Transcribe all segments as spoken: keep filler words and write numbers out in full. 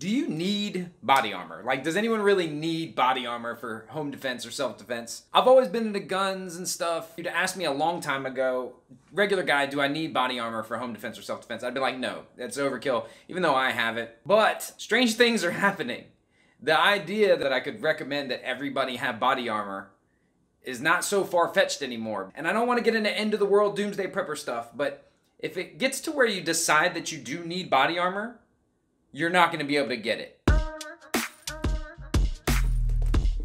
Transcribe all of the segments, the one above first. Do you need body armor? Like, does anyone really need body armor for home defense or self-defense? I've always been into guns and stuff. You'd ask me a long time ago, regular guy, do I need body armor for home defense or self-defense? I'd be like, no, that's overkill, even though I have it. But strange things are happening. The idea that I could recommend that everybody have body armor is not so far-fetched anymore. And I don't want to get into end-of-the-world doomsday prepper stuff, but if it gets to where you decide that you do need body armor, you're not gonna be able to get it.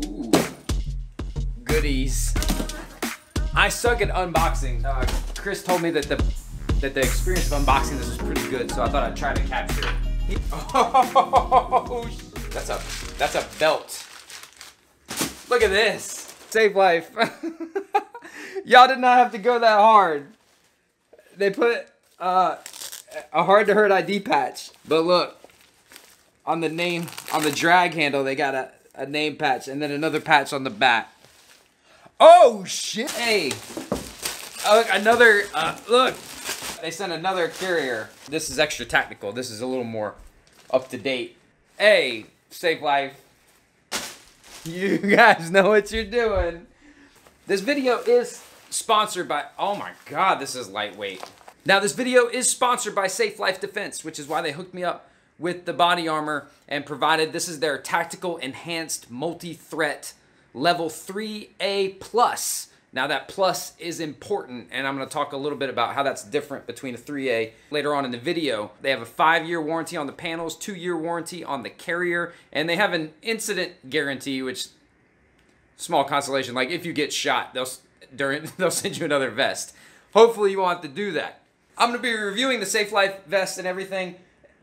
Ooh, goodies. I suck at unboxing. Uh, Chris told me that the that the experience of unboxing this was pretty good, so I thought I'd try to capture it. Oh, that's a that's a belt. Look at this. Safe Life. Y'all did not have to go that hard. They put uh, a hard to hurt I D patch, but look. On the name, on the drag handle, they got a, a name patch and then another patch on the back. Oh shit! Hey, oh, another, uh, look, they sent another carrier. This is extra technical. This is a little more up to date. Hey, Safe Life, you guys know what you're doing. This video is sponsored by, oh my God, this is lightweight. Now this video is sponsored by Safe Life Defense, which is why they hooked me up with the body armor and provided, this is their tactical enhanced multi-threat level three A plus. Now that plus is important, and I'm gonna talk a little bit about how that's different between a three A later on in the video. They have a five year warranty on the panels, two year warranty on the carrier, and they have an incident guarantee, which, small consolation, like if you get shot, they'll, during, they'll send you another vest. Hopefully you won't have to do that. I'm gonna be reviewing the Safe Life vest and everything,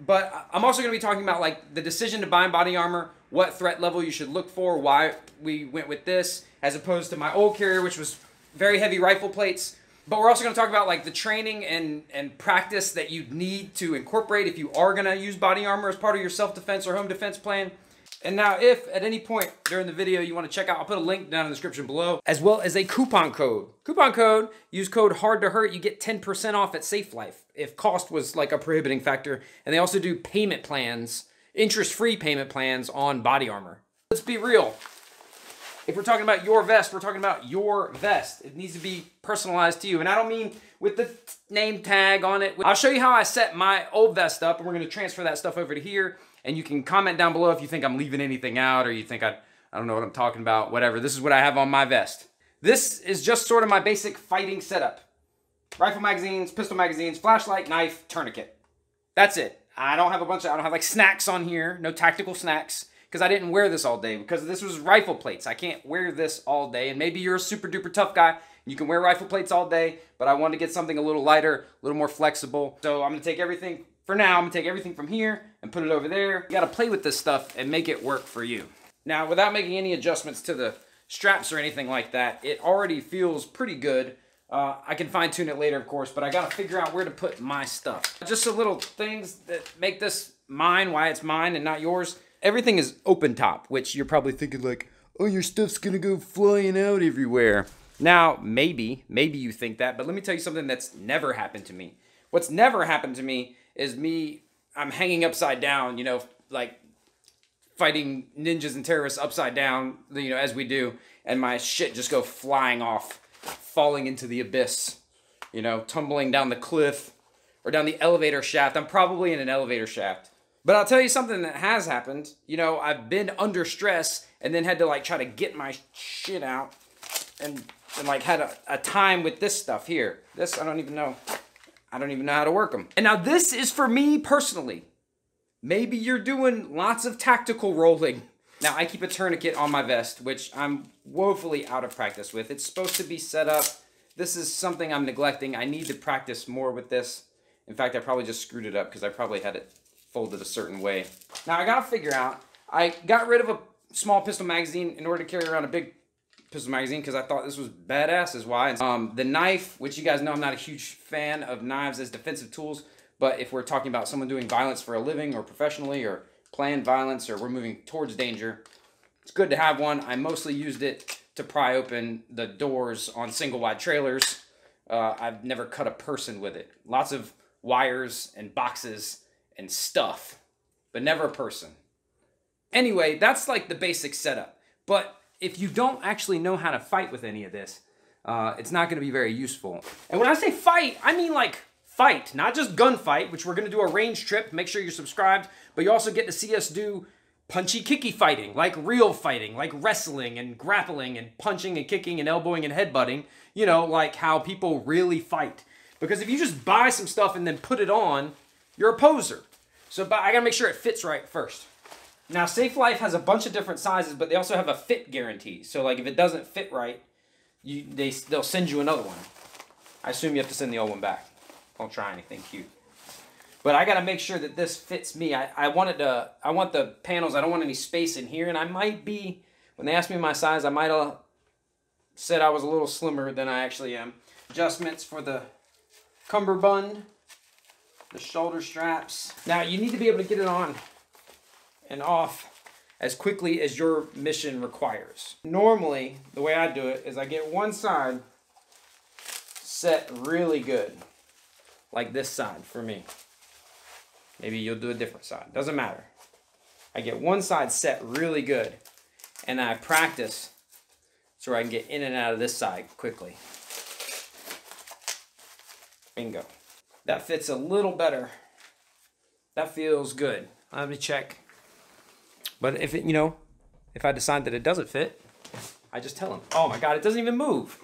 but I'm also going to be talking about like the decision to buy body armor, what threat level you should look for, why we went with this, as opposed to my old carrier, which was very heavy rifle plates. But we're also going to talk about like the training and, and practice that you need to incorporate if you are going to use body armor as part of your self-defense or home defense plan. And now if at any point during the video you want to check out, I'll put a link down in the description below, as well as a coupon code. Coupon code, use code hard to hurt, you get ten percent off at Safe Life if cost was like a prohibiting factor. And they also do payment plans, interest-free payment plans on body armor. Let's be real. If we're talking about your vest, we're talking about your vest. It needs to be personalized to you. And I don't mean with the name tag on it. I'll show you how I set my old vest up, and we're gonna transfer that stuff over to here. And you can comment down below if you think I'm leaving anything out, or you think I, I don't know what I'm talking about, whatever. This is what I have on my vest. This is just sort of my basic fighting setup. Rifle magazines, pistol magazines, flashlight, knife, tourniquet. That's it. I don't have a bunch of, I don't have like snacks on here, no tactical snacks, because I didn't wear this all day, because this was rifle plates. I can't wear this all day, and maybe you're a super duper tough guy. You can wear rifle plates all day, but I wanted to get something a little lighter, a little more flexible. So I'm gonna take everything, for now, I'm gonna take everything from here and put it over there. You gotta play with this stuff and make it work for you. Now, without making any adjustments to the straps or anything like that, it already feels pretty good. Uh, I can fine tune it later, of course, but I gotta figure out where to put my stuff. Just some little things that make this mine, why it's mine and not yours. Everything is open top, which you're probably thinking like, oh, your stuff's gonna go flying out everywhere. Now, maybe, maybe you think that, but let me tell you something that's never happened to me. What's never happened to me is me, I'm hanging upside down, you know, like fighting ninjas and terrorists upside down, you know, as we do, and my shit just go flying off, falling into the abyss, you know, tumbling down the cliff or down the elevator shaft. I'm probably in an elevator shaft. But I'll tell you something that has happened. You know, I've been under stress and then had to like try to get my shit out, and, and like had a, a time with this stuff here. This, I don't even know. I don't even know how to work them. And now this is for me personally. Maybe you're doing lots of tactical rolling. Now I keep a tourniquet on my vest, which I'm woefully out of practice with. It's supposed to be set up. This is something I'm neglecting. I need to practice more with this. In fact, I probably just screwed it up because I probably had it folded a certain way. Now I gotta figure out, I got rid of a small pistol magazine in order to carry around a big pistol magazine because I thought this was badass is why. Um, the knife, which you guys know I'm not a huge fan of knives as defensive tools, but if we're talking about someone doing violence for a living or professionally or planned violence or we're moving towards danger, it's good to have one. I mostly used it to pry open the doors on single wide trailers. Uh, I've never cut a person with it. Lots of wires and boxes and stuff, but never a person. Anyway, that's like the basic setup. But if you don't actually know how to fight with any of this, uh, it's not going to be very useful. And when I say fight, I mean like fight, not just gunfight, which we're going to do a range trip. Make sure you're subscribed, but you also get to see us do punchy, kicky fighting, like real fighting, like wrestling and grappling and punching and kicking and elbowing and headbutting, you know, like how people really fight. Because if you just buy some stuff and then put it on, you're a poser. So but I gotta make sure it fits right first. Now, Safe Life has a bunch of different sizes, but they also have a fit guarantee. So like if it doesn't fit right, you, they, they'll send you another one. I assume you have to send the old one back. Don't try anything cute. But I gotta make sure that this fits me. I, I wanted to, I want the panels, I don't want any space in here, and I might be, when they asked me my size, I might have said I was a little slimmer than I actually am. Adjustments for the cummerbund, the shoulder straps. Now you need to be able to get it on and off as quickly as your mission requires. Normally, the way I do it is I get one side set really good, like this side for me. Maybe you'll do a different side, doesn't matter. I get one side set really good and I practice so I can get in and out of this side quickly. Bingo. That fits a little better. That feels good. Let me check. But if it, you know, if I decide that it doesn't fit, I just tell them, oh my God, it doesn't even move.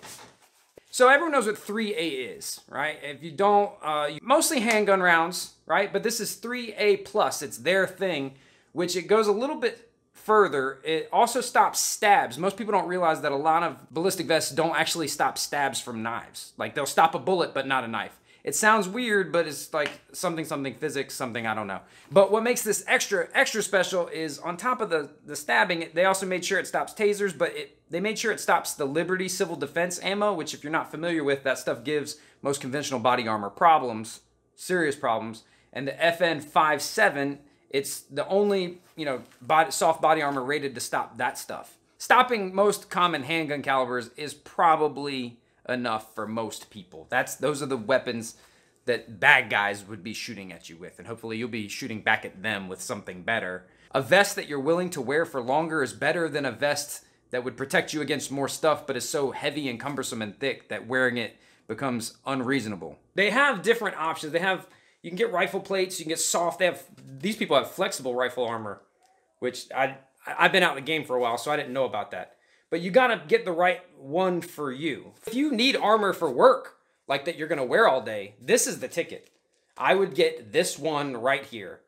So everyone knows what three A is, right? If you don't, uh, you, mostly handgun rounds, right? But this is three A plus, it's their thing, which it goes a little bit further. It also stops stabs. Most people don't realize that a lot of ballistic vests don't actually stop stabs from knives. Like they'll stop a bullet, but not a knife. It sounds weird, but it's like something, something physics, something, I don't know. But what makes this extra, extra special is on top of the, the stabbing, they also made sure it stops tasers, but it, they made sure it stops the Liberty Civil Defense ammo, which if you're not familiar with, that stuff gives most conventional body armor problems, serious problems. And the F N fifty-seven, it's the only, you know, body, soft body armor rated to stop that stuff. Stopping most common handgun calibers is probably enough for most people. That's, those are the weapons that bad guys would be shooting at you with, and hopefully you'll be shooting back at them with something better. A vest that you're willing to wear for longer is better than a vest that would protect you against more stuff but is so heavy and cumbersome and thick that wearing it becomes unreasonable. They have different options. They have, you can get rifle plates, you can get soft, they have, these people have flexible rifle armor, which I, I've been out in the game for a while, so I didn't know about that. But you gotta get the right one for you. If you need armor for work, like that you're gonna wear all day, this is the ticket. I would get this one right here.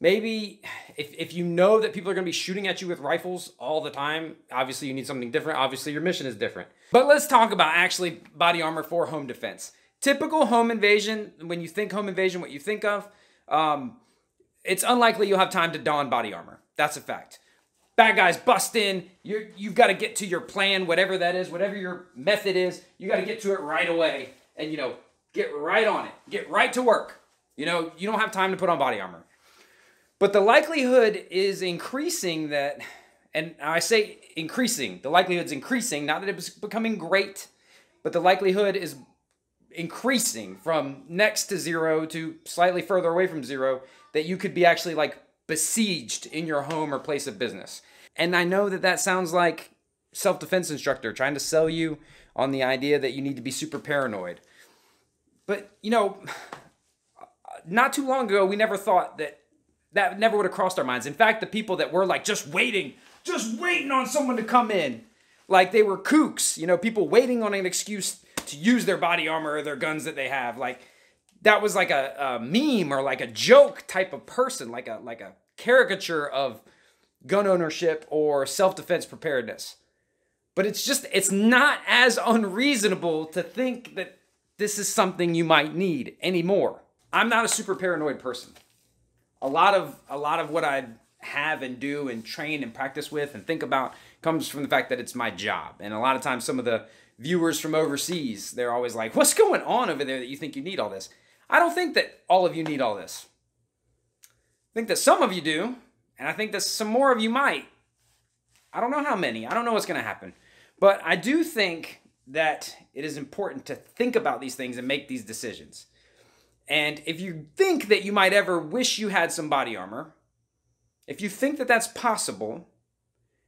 Maybe if, if you know that people are gonna be shooting at you with rifles all the time, obviously you need something different, obviously your mission is different. But let's talk about actually body armor for home defense. Typical home invasion, when you think home invasion, what you think of, um, it's unlikely you'll have time to don body armor. That's a fact. Bad guys bust in, you're, you've got to get to your plan, whatever that is, whatever your method is, you got to get to it right away and, you know, get right on it, get right to work. You know, you don't have time to put on body armor. But the likelihood is increasing that, and I say increasing, the likelihood's increasing, not that it's becoming great, but the likelihood is increasing from next to zero to slightly further away from zero that you could be actually like besieged in your home or place of business. And I know that that sounds like self-defense instructor trying to sell you on the idea that you need to be super paranoid. But, you know, not too long ago, we never thought that that never would have crossed our minds. In fact, the people that were like just waiting, just waiting on someone to come in, like they were kooks, you know, people waiting on an excuse to use their body armor or their guns that they have, like, that was like a, a meme or like a joke type of person, like a like a caricature of gun ownership or self-defense preparedness. But it's just, it's not as unreasonable to think that this is something you might need anymore. I'm not a super paranoid person. A lot of, a lot of what I have and do and train and practice with and think about comes from the fact that it's my job. And a lot of times some of the viewers from overseas, they're always like, what's going on over there that you think you need all this? I don't think that all of you need all this. I think that some of you do, and I think that some more of you might. I don't know how many. I don't know what's going to happen. But I do think that it is important to think about these things and make these decisions. And if you think that you might ever wish you had some body armor, If you think that that's possible,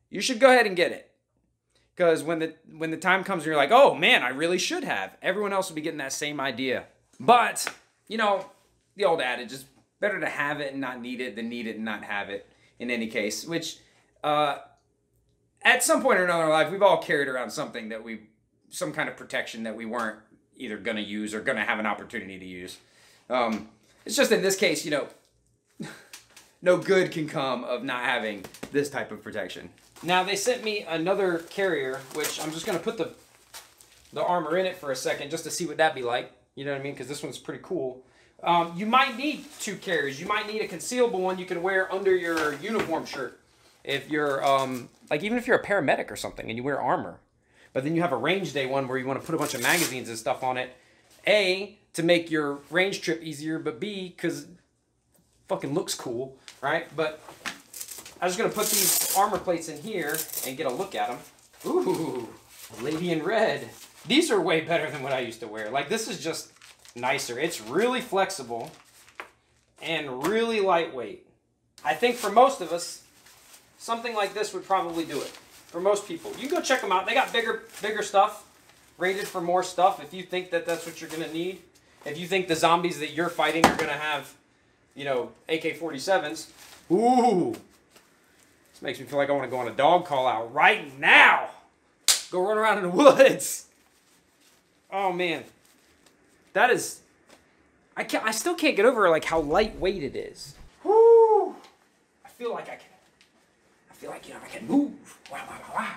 you should go ahead and get it. Because when the, when the time comes and you're like, oh man, I really should have, everyone else will be getting that same idea. But, you know, the old adage is better to have it and not need it than need it and not have it in any case. Which, uh, at some point or another in our life, we've all carried around something that we, some kind of protection that we weren't either going to use or going to have an opportunity to use. Um, it's just in this case, you know, no good can come of not having this type of protection. Now they sent me another carrier, which I'm just going to put the the armor in it for a second just to see what that'd be like. You know what I mean? Because this one's pretty cool. Um, you might need two carriers. You might need a concealable one you can wear under your uniform shirt. If you're, um, like even if you're a paramedic or something and you wear armor. But then you have a range day one where you want to put a bunch of magazines and stuff on it. A, to make your range trip easier, but B, because it fucking looks cool, right? But I'm just going to put these armor plates in here and get a look at them. Ooh, lady in red. These are way better than what I used to wear. Like, this is just nicer. It's really flexible and really lightweight. I think for most of us, something like this would probably do it. For most people. You can go check them out. They got bigger bigger stuff, rated for more stuff if you think that that's what you're going to need. If you think the zombies that you're fighting are going to have, you know, A K forty-sevens. Ooh. This makes me feel like I want to go on a dog call out right now. Go run around in the woods. Oh, man. That is... I can't, I still can't get over, like, how lightweight it is. Woo. I feel like I can... I feel like, you know, I can move. Wow, wow, wow, wow.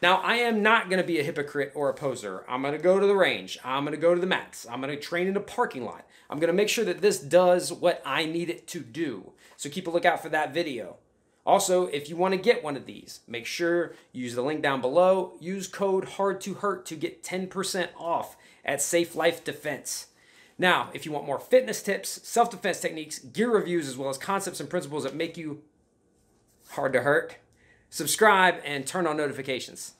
Now, I am not going to be a hypocrite or a poser. I'm going to go to the range. I'm going to go to the mats. I'm going to train in a parking lot. I'm going to make sure that this does what I need it to do. So keep a lookout for that video. Also, if you want to get one of these, make sure you use the link down below. Use code hard to hurt to get ten percent off at Safe Life Defense. Now, if you want more fitness tips, self-defense techniques, gear reviews, as well as concepts and principles that make you hard to hurt, subscribe and turn on notifications.